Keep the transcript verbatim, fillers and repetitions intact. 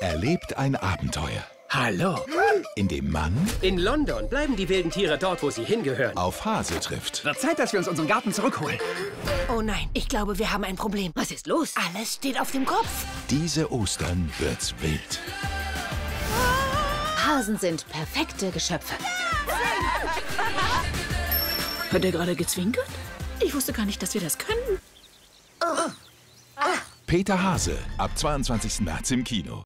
erlebt ein Abenteuer. Hallo. In dem Mann... In London bleiben die wilden Tiere dort, wo sie hingehören. ...auf Hase trifft. Wird Zeit, dass wir uns unseren Garten zurückholen. Oh nein, ich glaube, wir haben ein Problem. Was ist los? Alles steht auf dem Kopf. Diese Ostern wird's wild. Hasen sind perfekte Geschöpfe. Hat er gerade gezwinkert? Ich wusste gar nicht, dass wir das können. Oh. Ah. Peter Hase, ab zweiundzwanzigsten März im Kino.